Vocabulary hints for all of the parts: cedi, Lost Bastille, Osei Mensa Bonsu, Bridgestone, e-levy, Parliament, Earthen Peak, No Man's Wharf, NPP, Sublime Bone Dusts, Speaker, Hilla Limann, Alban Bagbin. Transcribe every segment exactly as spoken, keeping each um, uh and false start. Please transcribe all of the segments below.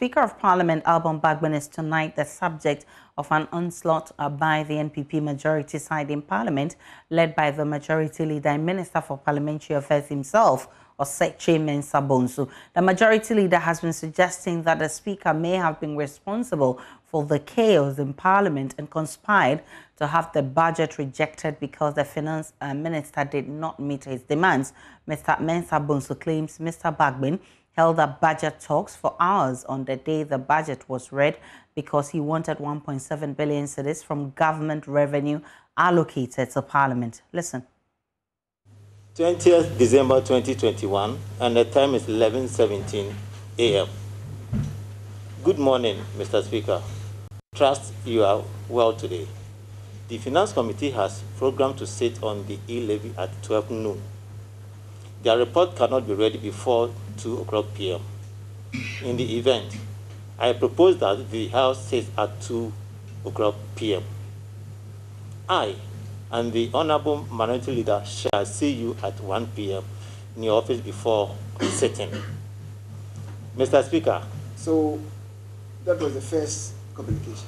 Speaker of Parliament Alban Bagbin is tonight the subject of an onslaught by the N P P majority side in Parliament, led by the Majority Leader and Minister for Parliamentary Affairs himself, Osei Mensa Bonsu. The Majority Leader has been suggesting that the Speaker may have been responsible for the chaos in Parliament and conspired to have the budget rejected because the Finance Minister did not meet his demands. Mister Mensa Bonsu claims Mister Bagbin held up budget talks for hours on the day the budget was read because he wanted one point seven billion cedis from government revenue allocated to Parliament. Listen. twentieth December twenty twenty-one, and the time is eleven seventeen A M Good morning, Mister Speaker. Trust you are well today. The Finance Committee has programmed to sit on the e-levy at twelve noon. Their report cannot be ready before two o'clock P M In the event, I propose that the House sits at two o'clock P M I and the Honorable Minority Leader shall see you at one P M in your office before sitting. Mister Speaker. So that was the first communication.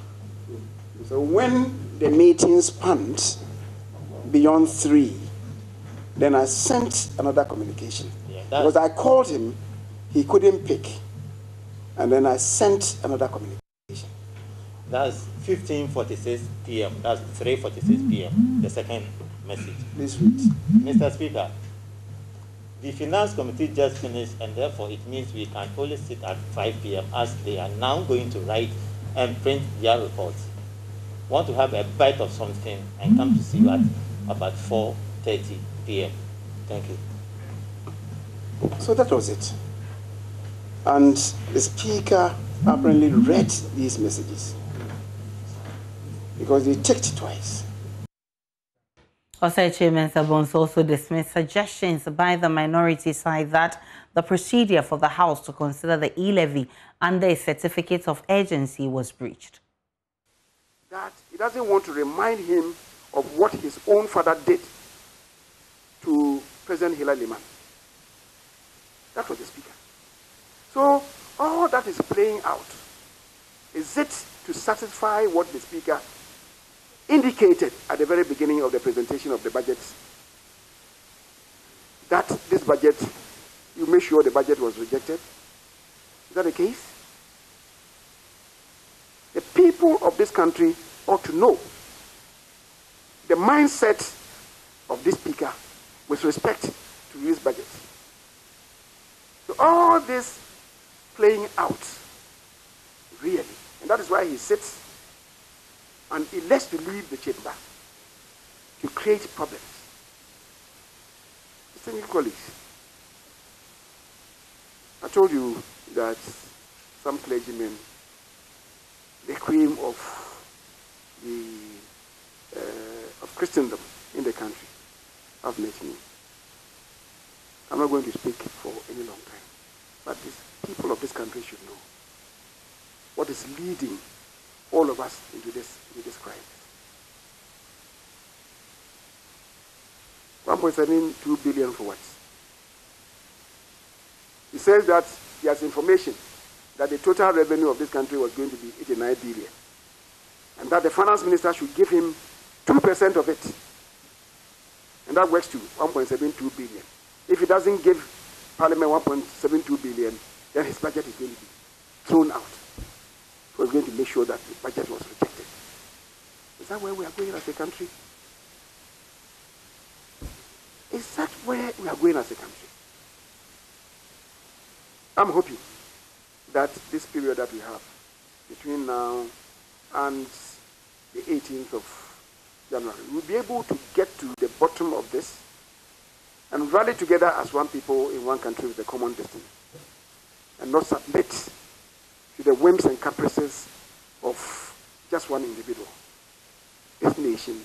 So when the meeting spanned beyond three, then I sent another communication. Yeah, because I called him, he couldn't pick. And then I sent another communication. That's fifteen forty-six P M That's three forty-six P M The second message. This week. Mister Speaker, the Finance Committee just finished, and therefore it means we can only sit at five P M as they are now going to write and print their reports. Want to have a bite of something and come to see you at about four thirty P M Thank you. So that was it. And the Speaker apparently read these messages, because they ticked twice. Osei Mensa Bonsu also dismissed suggestions by the minority side that the procedure for the House to consider the e-levy under a certificate of urgency was breached. That he doesn't want to remind him of what his own father did to President Hilla Limann. That was the Speaker. So all that is playing out, is it to satisfy what the Speaker indicated at the very beginning of the presentation of the budget, that this budget, you make sure the budget was rejected? Is that the case? The people of this country ought to know the mindset of this Speaker with respect to this budget. So all this playing out, really. And that is why he sits and elects to leave the chamber to create problems. Distinguished colleagues, I told you that some clergymen, the cream of the uh, of Christendom in the country, have met me. I'm not going to speak for any long time, but these people of this country should know what is leading all of us into this, into this crime. one point seven two billion for what? He says that he has information that the total revenue of this country was going to be eighty-nine billion, and that the Finance Minister should give him two percent of it. And that works to one point seven two billion. If he doesn't give Parliament one point seven two billion, then his budget is going to be thrown out. So we're going to make sure that the budget was rejected. Is that where we are going as a country? Is that where we are going as a country? I'm hoping that this period that we have between now and the eighteenth of January, we'll be able to get to the bottom of this and rally together as one people in one country with a common destiny, and not submit to the whims and caprices of just one individual. This nation